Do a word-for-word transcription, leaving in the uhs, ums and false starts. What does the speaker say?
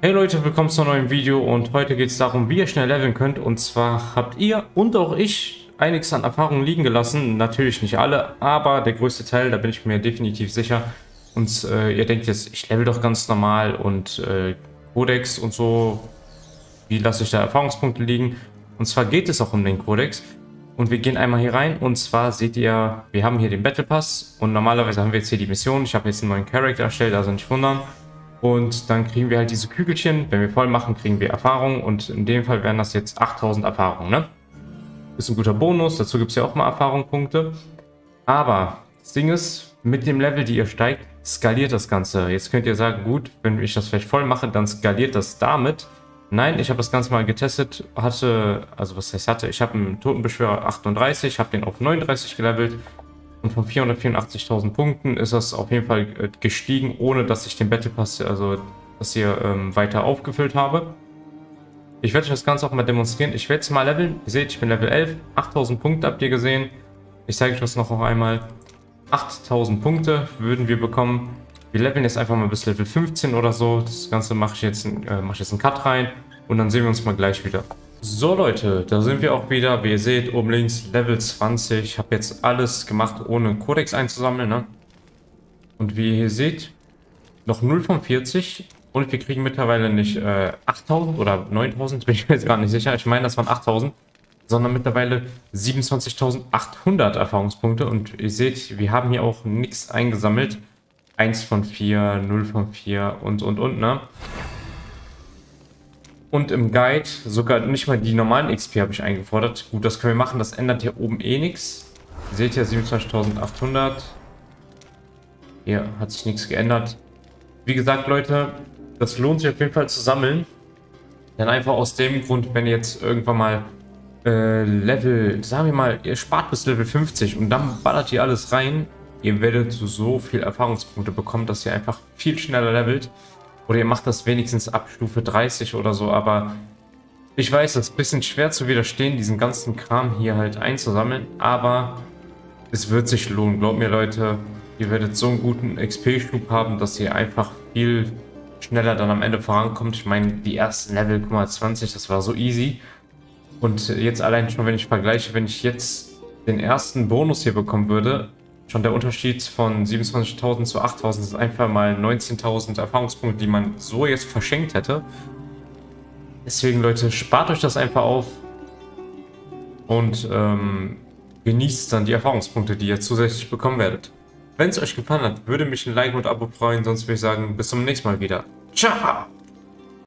Hey Leute, willkommen zu einem neuen Video und heute geht es darum, wie ihr schnell leveln könnt. Und zwar habt ihr und auch ich einiges an Erfahrungen liegen gelassen. Natürlich nicht alle, aber der größte Teil, da bin ich mir definitiv sicher. Und äh, ihr denkt jetzt, ich level doch ganz normal und äh, Codex und so, wie lasse ich da Erfahrungspunkte liegen? Und zwar geht es auch um den Codex. Und wir gehen einmal hier rein und zwar seht ihr, wir haben hier den Battle Pass und normalerweise haben wir jetzt hier die Mission. Ich habe jetzt einen neuen Charakter erstellt, also nicht wundern. Und dann kriegen wir halt diese Kügelchen. Wenn wir voll machen, kriegen wir Erfahrung. Und in dem Fall wären das jetzt achttausend Erfahrungen. Ne? Ist ein guter Bonus. Dazu gibt es ja auch mal Erfahrungspunkte. Aber das Ding ist, mit dem Level, die ihr steigt, skaliert das Ganze. Jetzt könnt ihr sagen, gut, wenn ich das vielleicht voll mache, dann skaliert das damit. Nein, ich habe das Ganze mal getestet. Hatte, also was heißt hatte? Ich habe einen Totenbeschwörer achtunddreißig, habe den auf neununddreißig gelevelt. Und von vierhundertvierundachtzigtausend Punkten ist das auf jeden Fall gestiegen, ohne dass ich den Battle Pass, also das hier ähm, weiter aufgefüllt habe. Ich werde euch das Ganze auch mal demonstrieren. Ich werde jetzt mal leveln. Ihr seht, ich bin Level elf. achttausend Punkte habt ihr gesehen. Ich zeige euch das noch einmal. achttausend Punkte würden wir bekommen. Wir leveln jetzt einfach mal bis Level fünfzehn oder so. Das Ganze mache ich jetzt, äh, mache ich jetzt einen Cut rein. Und dann sehen wir uns mal gleich wieder. So Leute, da sind wir auch wieder. Wie ihr seht, oben links Level zwanzig. Ich habe jetzt alles gemacht, ohne Codex einzusammeln. Ne? Und wie ihr seht, noch null von vierzig. Und wir kriegen mittlerweile nicht äh, achttausend oder neuntausend, bin ich mir jetzt gar nicht sicher. Ich meine, das waren achttausend, sondern mittlerweile siebenundzwanzigtausendachthundert Erfahrungspunkte. Und ihr seht, wir haben hier auch nichts eingesammelt. eins von vier, null von vier und und und, ne? Und im Guide sogar nicht mal die normalen X P habe ich eingefordert. Gut, das können wir machen. Das ändert hier oben eh nichts. Seht ihr, siebenundzwanzigtausendachthundert. Hier hat sich nichts geändert. Wie gesagt, Leute, das lohnt sich auf jeden Fall zu sammeln. Denn einfach aus dem Grund, wenn ihr jetzt irgendwann mal äh, Level, sagen wir mal, ihr spart bis Level fünfzig und dann ballert ihr alles rein. Ihr werdet so viel Erfahrungspunkte bekommen, dass ihr einfach viel schneller levelt. Oder ihr macht das wenigstens ab Stufe dreißig oder so, aber ich weiß, das ist ein bisschen schwer zu widerstehen, diesen ganzen Kram hier halt einzusammeln, aber es wird sich lohnen, glaubt mir Leute, ihr werdet so einen guten X P-Schub haben, dass ihr einfach viel schneller dann am Ende vorankommt. Ich meine, die ersten Level, guck mal, zwanzig, das war so easy und jetzt allein schon, wenn ich vergleiche, wenn ich jetzt den ersten Bonus hier bekommen würde, schon der Unterschied von siebenundzwanzigtausend zu achttausend ist einfach mal neunzehntausend Erfahrungspunkte, die man so jetzt verschenkt hätte. Deswegen Leute, spart euch das einfach auf und ähm, genießt dann die Erfahrungspunkte, die ihr zusätzlich bekommen werdet. Wenn es euch gefallen hat, würde mich ein Like und Abo freuen, sonst würde ich sagen, bis zum nächsten Mal wieder. Ciao!